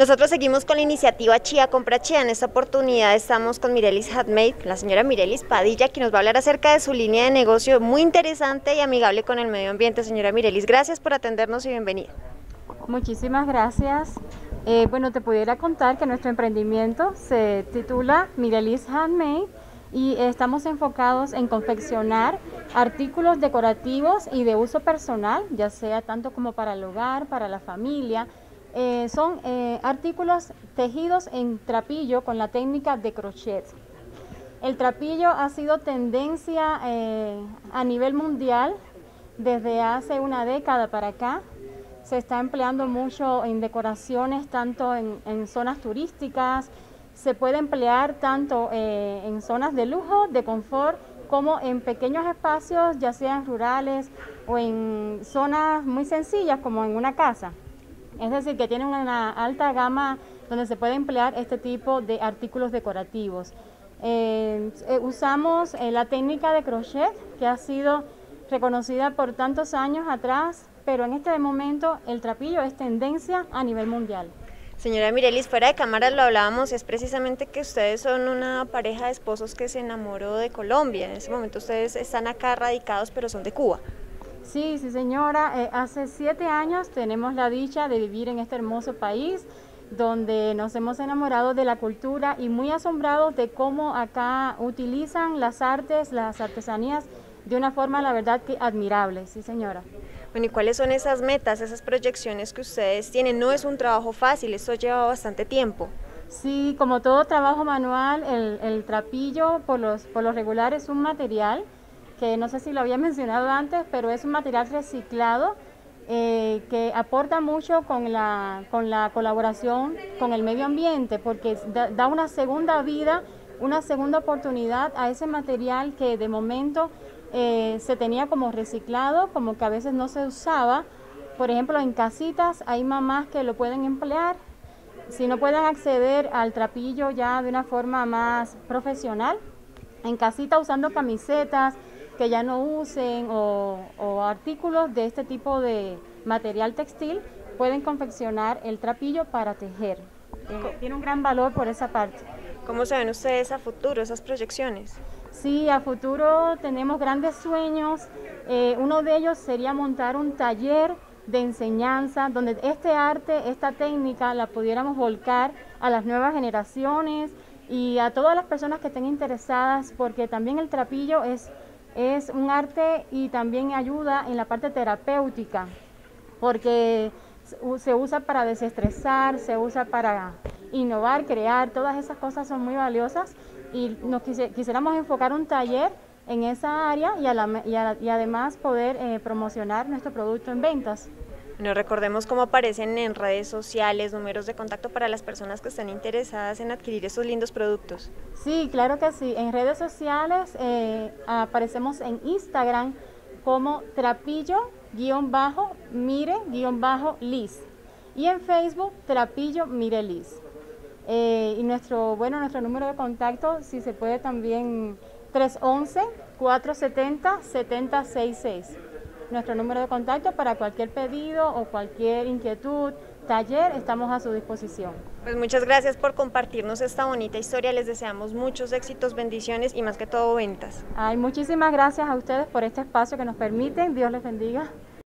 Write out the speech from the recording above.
Nosotros seguimos con la iniciativa Chía Compra Chía. En esta oportunidad estamos con Mirelis Handmade, la señora Mirelis Padilla, que nos va a hablar acerca de su línea de negocio muy interesante y amigable con el medio ambiente. Señora Mirelis, gracias por atendernos y bienvenida. Muchísimas gracias. Bueno, te pudiera contar que nuestro emprendimiento se titula Mirelis Handmade y estamos enfocados en confeccionar artículos decorativos y de uso personal, ya sea tanto como para el hogar, para la familia. Son artículos tejidos en trapillo con la técnica de crochet. El trapillo ha sido tendencia a nivel mundial desde hace una década para acá. Se está empleando mucho en decoraciones, tanto en zonas turísticas. Se puede emplear tanto en zonas de lujo, de confort, como en pequeños espacios, ya sean rurales o en zonas muy sencillas, como en una casa. Es decir, que tienen una alta gama donde se puede emplear este tipo de artículos decorativos. Usamos la técnica de crochet, que ha sido reconocida por tantos años atrás, pero en este momento el trapillo es tendencia a nivel mundial. Señora Mirelis, fuera de cámara lo hablábamos, es precisamente que ustedes son una pareja de esposos que se enamoró de Colombia. En este momento ustedes están acá radicados, pero son de Cuba. Sí, sí señora, hace 7 años tenemos la dicha de vivir en este hermoso país, donde nos hemos enamorado de la cultura y muy asombrados de cómo acá utilizan las artes, las artesanías, de una forma, la verdad, que admirable. Sí señora. Bueno, ¿y cuáles son esas metas, esas proyecciones que ustedes tienen? No es un trabajo fácil, esto lleva bastante tiempo. Sí, como todo trabajo manual, el trapillo por lo regular es un material, que no sé si lo había mencionado antes, pero es un material reciclado que aporta mucho con la colaboración con el medio ambiente, porque da una segunda vida, una segunda oportunidad a ese material que de momento se tenía como reciclado, como que a veces no se usaba. Por ejemplo, en casitas hay mamás que lo pueden emplear. Si no pueden acceder al trapillo ya de una forma más profesional, en casita usando camisetas que ya no usen o artículos de este tipo de material textil, pueden confeccionar el trapillo para tejer. Tiene un gran valor por esa parte. ¿Cómo se ven ustedes a futuro, esas proyecciones? Sí, a futuro tenemos grandes sueños. Uno de ellos sería montar un taller de enseñanza donde este arte, esta técnica la pudiéramos volcar a las nuevas generaciones y a todas las personas que estén interesadas, porque también el trapillo es un arte y también ayuda en la parte terapéutica, porque se usa para desestresar, se usa para innovar, crear, todas esas cosas son muy valiosas y nos quisiéramos enfocar un taller en esa área y además poder promocionar nuestro producto en ventas. Bueno, recordemos cómo aparecen en redes sociales, números de contacto para las personas que están interesadas en adquirir esos lindos productos. Sí, claro que sí, en redes sociales aparecemos en Instagram como trapillo_mire_liss y en Facebook Trapillo_mire_liss. Y nuestro número de contacto, si se puede también, 311-470-7066. Nuestro número de contacto para cualquier pedido o cualquier inquietud, taller, estamos a su disposición. Pues muchas gracias por compartirnos esta bonita historia, les deseamos muchos éxitos, bendiciones y más que todo ventas. Muchísimas gracias a ustedes por este espacio que nos permiten, Dios les bendiga.